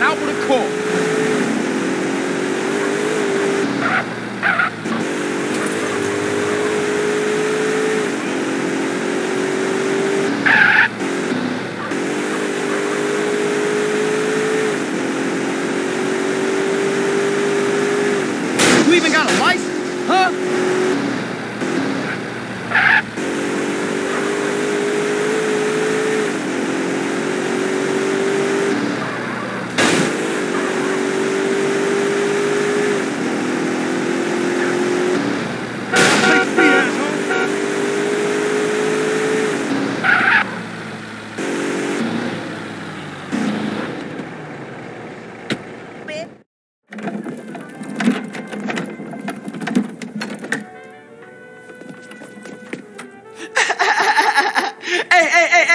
man out with a cork.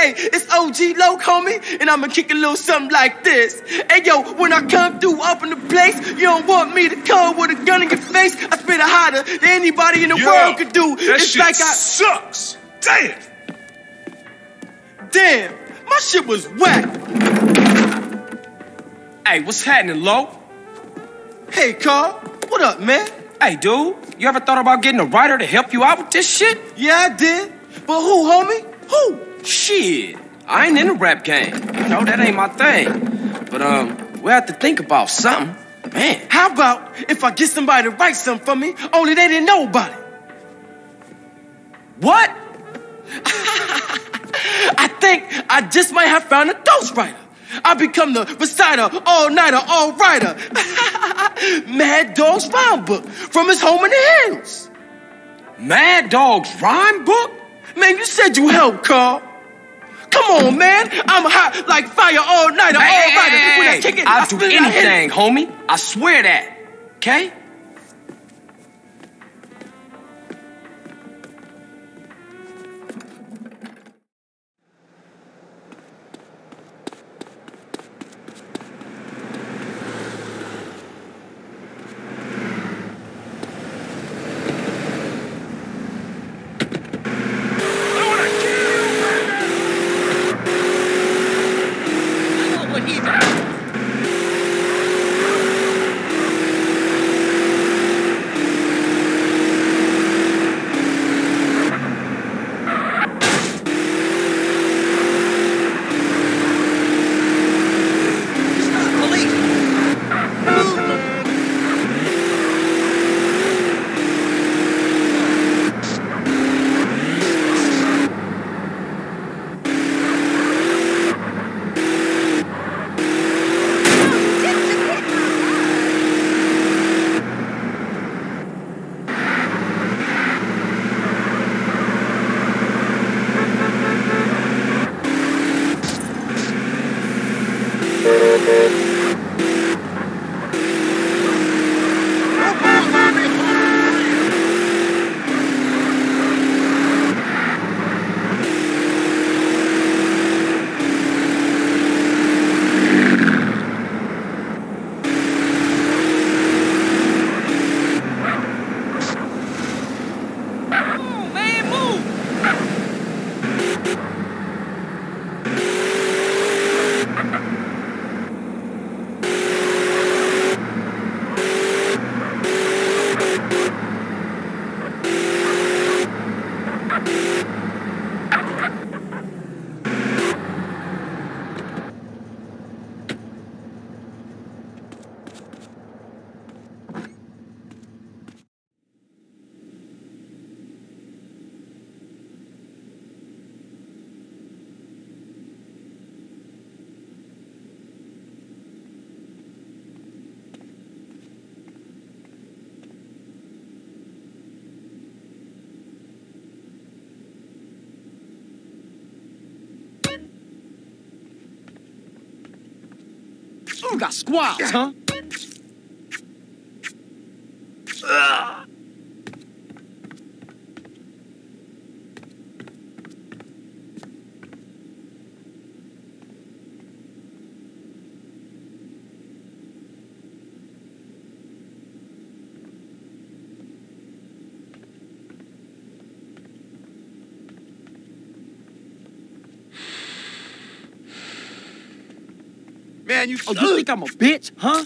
It's OG Loke, homie, and I'ma kick a little something like this. Hey yo, when I come through up in the place, you don't want me to come with a gun in your face. I spit it hotter than anybody in the world could do. That it's shit like sucks. Damn, my shit was whack. Hey, what's happening, Loke? Hey, Carl, what up, man? Hey, dude, you ever thought about getting a writer to help you out with this shit? Yeah, I did. But who, homie? Who? Shit, I ain't in the rap game. No, that ain't my thing. But, we have to think about something. Man, how about if I get somebody to write something for me, only they didn't know about it? What? I think I just might have found a ghostwriter. I become the reciter, all-nighter, all-writer. Mad Dogg's rhyme book from his home in the hills. Mad Dogg's rhyme book? Man, you said you helped, Carl. Come on, man. I'm hot like fire all night. I'll do anything, homie. I swear that. Okay? You got squats, huh? Man, you suck. Oh, you think I'm a bitch, huh?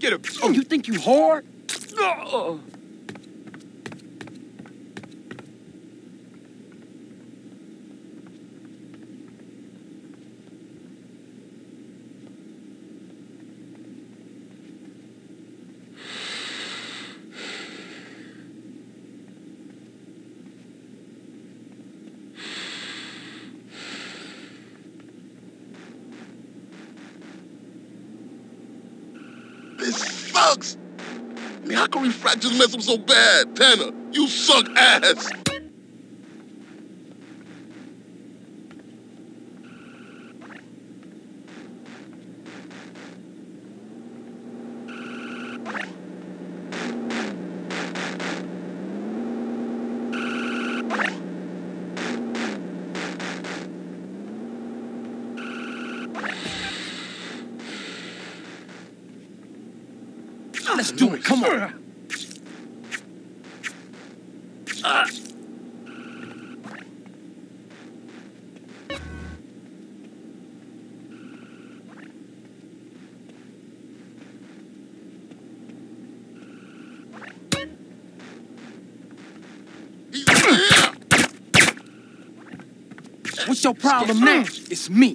Get him. Oh, you think you hard? How can refractors mess up so bad? Tanner, you suck ass! Let's do it, come on! What's your problem now? It's me.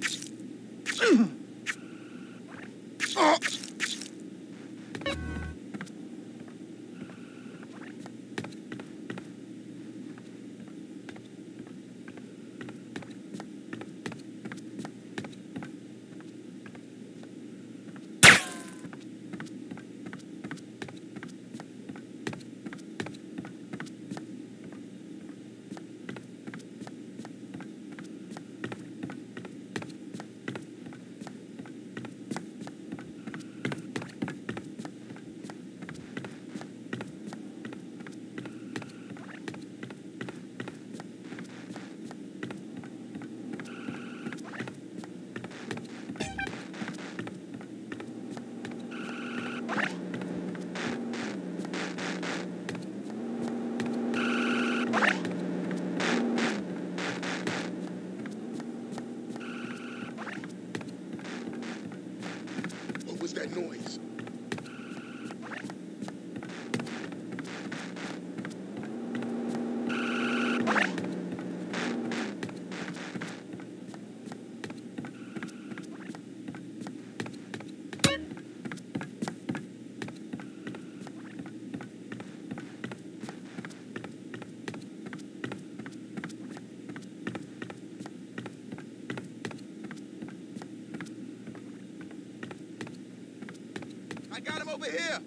I got him over here!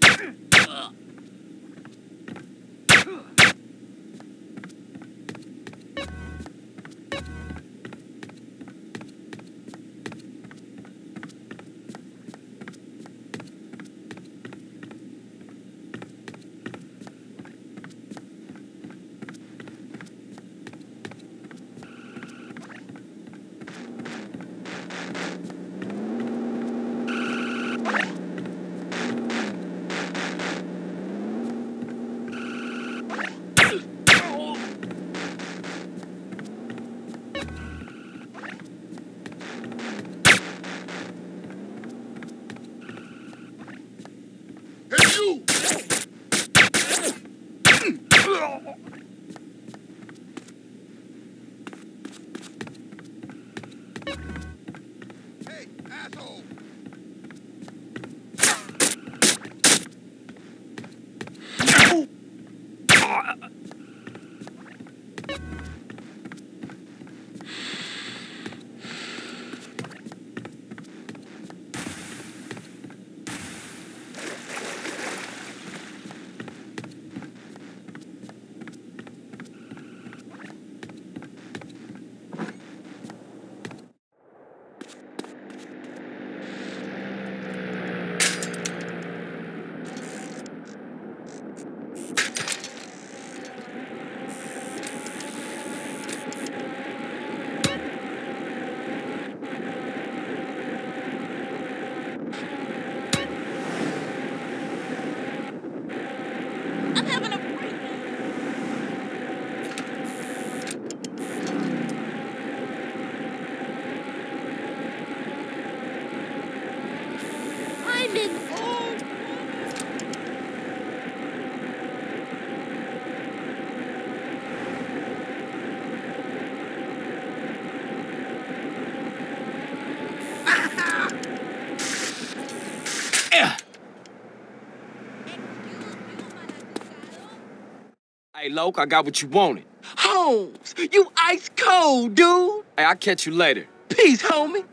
Hey, Loke, I got what you wanted. Holmes, you ice cold, dude. Hey, I'll catch you later. Peace, homie.